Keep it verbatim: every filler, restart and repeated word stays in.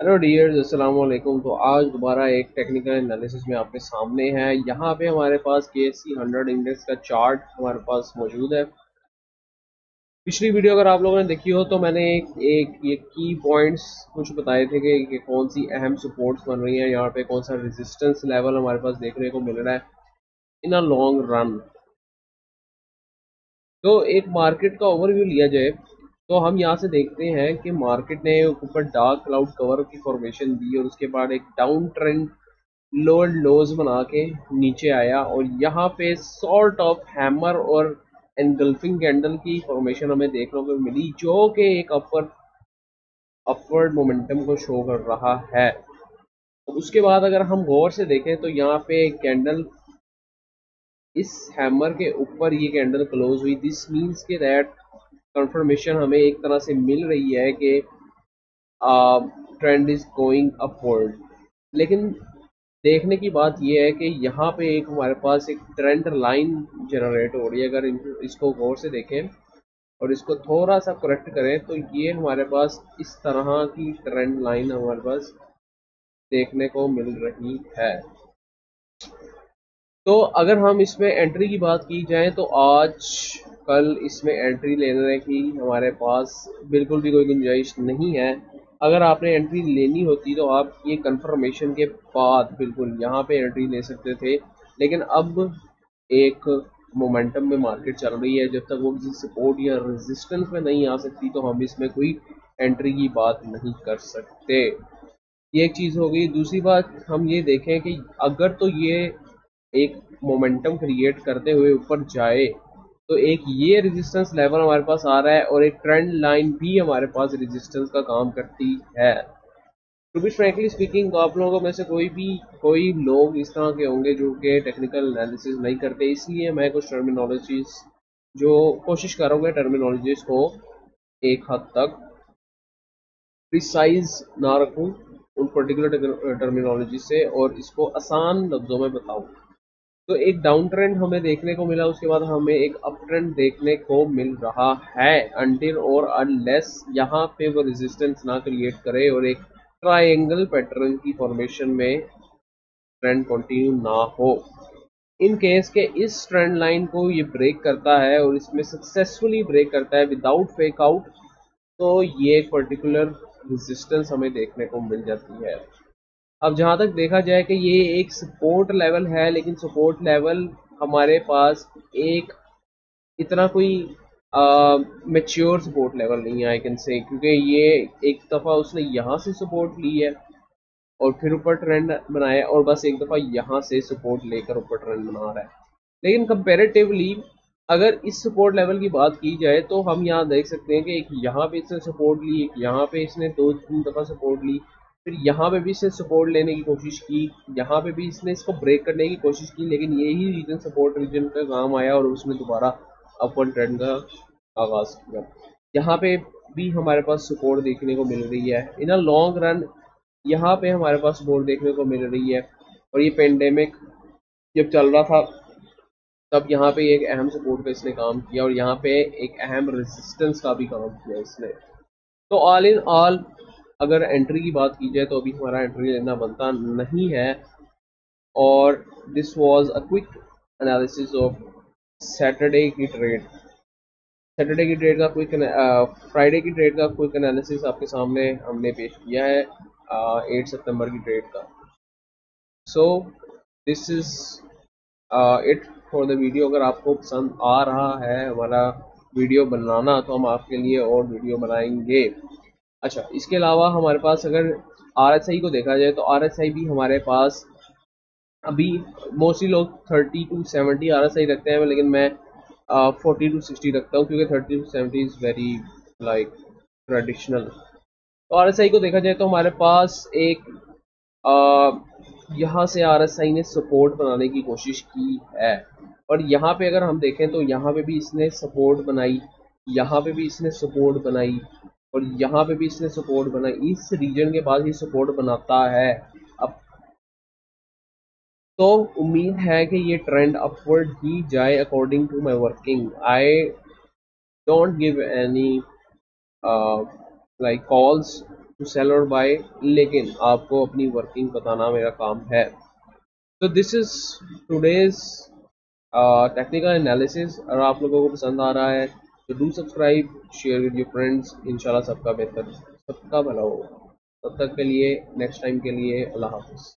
Hello dears, अस्सलाम वालेकुम। तो आज दोबारा एक टेक्निकल एनालिसिस में आपके सामने है। यहाँ पे हमारे पास K S C hundred index का चार्ट हमारे पास मौजूद है। पिछली वीडियो अगर आप लोगों ने देखी हो तो मैंने एक एक ये की पॉइंट्स कुछ बताए थे कि, कि कौन सी अहम सपोर्ट्स बन रही हैं, यहाँ पे कौन सा रेजिस्टेंस लेवल हमारे पास देखने को मिल रहा है इन अ लॉन्ग रन। तो एक मार्केट का ओवरव्यू लिया जाए तो हम यहाँ से देखते हैं कि मार्केट ने ऊपर डार्क क्लाउड कवर की फॉर्मेशन दी और उसके बाद एक डाउन ट्रेंड लोअर लोज बना के नीचे आया और यहाँ पे सॉर्ट ऑफ हैमर और एनगल्फिंग कैंडल की फॉर्मेशन हमें देखने को मिली, जो कि एक अपवर्ड अपवर्ड मोमेंटम को शो कर रहा है। उसके बाद अगर हम गौर से देखें तो यहाँ पे कैंडल इस हैमर के ऊपर ये कैंडल क्लोज हुई। दिस मीन्स के दैट कंफर्मेशन हमें एक तरह से मिल रही है कि ट्रेंड इज गोइंग अपवर्ड। लेकिन देखने की बात यह है कि यहाँ पे एक हमारे पास एक ट्रेंड लाइन जनरेट हो रही है। अगर इसको गौर से देखें और इसको थोड़ा सा करेक्ट करें तो ये हमारे पास इस तरह की ट्रेंड लाइन हमारे पास देखने को मिल रही है। तो अगर हम इसमें एंट्री की बात की जाए तो आज कल इसमें एंट्री लेने की हमारे पास बिल्कुल भी कोई गुंजाइश नहीं है। अगर आपने एंट्री लेनी होती तो आप ये कंफर्मेशन के बाद बिल्कुल यहाँ पे एंट्री ले सकते थे, लेकिन अब एक मोमेंटम में मार्केट चल रही है। जब तक वो किसी सपोर्ट या रेजिस्टेंस में नहीं आ सकती तो हम इसमें कोई एंट्री की बात नहीं कर सकते। ये एक चीज़ हो गई। दूसरी बात हम ये देखें कि अगर तो ये एक मोमेंटम क्रिएट करते हुए ऊपर जाए तो एक ये रेजिस्टेंस लेवल हमारे पास आ रहा है और एक ट्रेंड लाइन भी हमारे पास रेजिस्टेंस का काम करती है। टू बी फ्रैंकली स्पीकिंग, आप लोगों में से कोई भी कोई लोग इस तरह के होंगे जो कि टेक्निकल एनालिसिस नहीं करते, इसलिए मैं कुछ टर्मिनोलॉजीज जो कोशिश करूँगा टर्मिनोलॉजीज को एक हद तक प्रिसाइज ना रखूँ उन पर्टिकुलर टर्मिनोलॉजी से और इसको आसान लफ्ज़ों में बताऊँ। तो एक डाउन ट्रेंड हमें देखने को मिला, उसके बाद हमें एक अप ट्रेंड देखने को मिल रहा है अंटिल और अनलेस यहाँ पे वो रेजिस्टेंस ना क्रिएट करे और एक ट्रायंगल पैटर्न की फॉर्मेशन में ट्रेंड कंटिन्यू ना हो। इन केस के इस ट्रेंड लाइन को ये ब्रेक करता है और इसमें सक्सेसफुली ब्रेक करता है विदाउट फेक आउट, तो ये एक पर्टिकुलर रेजिस्टेंस हमें देखने को मिल जाती है। अब जहाँ तक देखा जाए कि ये एक सपोर्ट लेवल है, लेकिन सपोर्ट लेवल हमारे पास एक इतना कोई मैच्योर सपोर्ट लेवल नहीं है आई कैन से, क्योंकि ये एक दफ़ा उसने यहाँ से सपोर्ट ली है और फिर ऊपर ट्रेंड बनाया और बस एक दफ़ा यहाँ से सपोर्ट लेकर ऊपर ट्रेंड बना रहा है। लेकिन कंपेरेटिवली अगर इस सपोर्ट लेवल की बात की जाए तो हम यहाँ देख सकते हैं कि एक यहाँ पे इसने सपोर्ट ली, एक यहाँ पे इसने दो तीन दफ़ा सपोर्ट ली, फिर यहाँ पे भी इसने सपोर्ट लेने की कोशिश की, यहाँ पे भी इसने इसको ब्रेक करने की कोशिश की, लेकिन यही रीजन सपोर्ट रीजन का काम आया और उसने दोबारा अपवर्ड ट्रेंड का आगाज किया। यहाँ पे भी हमारे पास सपोर्ट देखने को मिल रही है इन अ लॉन्ग रन। यहाँ पे हमारे पास सपोर्ट देखने को मिल रही है और ये पेंडेमिक जब चल रहा था तब यहाँ पे एक अहम सपोर्ट का इसने काम किया और यहाँ पे एक अहम रेजिस्टेंस का भी काम किया इसने। तो ऑल इन ऑल अगर एंट्री की बात की जाए तो अभी हमारा एंट्री लेना बनता नहीं है। और this was a quick analysis of Saturday की ट्रेड सैटरडे की ट्रेड का क्विक फ्राइडे की ट्रेड का क्विक एनालिसिस आपके सामने हमने पेश किया है एट सितंबर की ट्रेड का। So this is it for the video. अगर आपको पसंद आ रहा है हमारा वीडियो बनाना तो हम आपके लिए और वीडियो बनाएंगे। अच्छा, इसके अलावा हमारे पास अगर आरएसआई को देखा जाए तो आरएसआई भी हमारे पास अभी मोस्टली लोग थर्टी टू सेवेंटी आरएसआई रखते हैं, लेकिन मैं फोर्टी टू सिक्सटी रखता हूँ क्योंकि thirty to seventy is very like traditional. तो आरएसआई को देखा जाए तो हमारे पास एक यहाँ से आरएसआई ने सपोर्ट बनाने की कोशिश की है और यहाँ पे अगर हम देखें तो यहाँ पे भी इसने सपोर्ट बनाई, यहाँ पे भी इसने सपोर्ट बनाई और यहाँ पे भी इसने सपोर्ट बना। इस रीजन के बाद ही सपोर्ट बनाता है। अब तो उम्मीद है कि ये ट्रेंड अपवर्ड ही जाए। According to my working I don't give any like calls to sell और बाय, लेकिन आपको अपनी वर्किंग बताना मेरा काम है। तो this is today's technical analysis. अगर आप लोगों को पसंद आ रहा है तो do subscribe, share with your friends. इंशाल्लाह सबका बेहतर, सबका भला होगा। तब तक के लिए, नेक्स्ट टाइम के लिए, अल्लाह हाफिज़।